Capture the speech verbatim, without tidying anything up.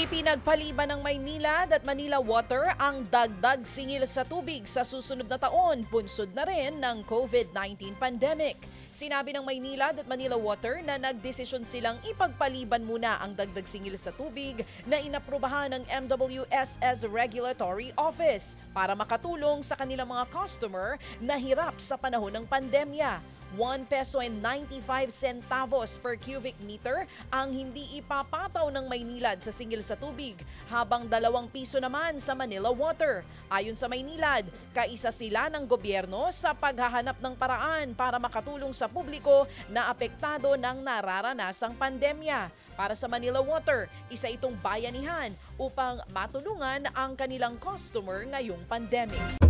Ipinagpaliban ng Maynilad at Manila Water ang dagdag singil sa tubig sa susunod na taon, bunsod na rin ng COVID nineteen pandemic. Sinabi ng Maynilad at Manila Water na nagdesisyon silang ipagpaliban muna ang dagdag singil sa tubig na inaprubahan ng M W S S Regulatory Office para makatulong sa kanilang mga customer na hirap sa panahon ng pandemya. one peso and ninety-five centavos per cubic meter ang hindi ipapataw ng Maynilad sa singil sa tubig, habang two piso naman sa Manila Water. Ayon sa Maynilad, kaisa sila ng gobyerno sa paghahanap ng paraan para makatulong sa publiko na apektado ng nararanasang pandemya. Para sa Manila Water, isa itong bayanihan upang matulungan ang kanilang customer ngayong pandemic.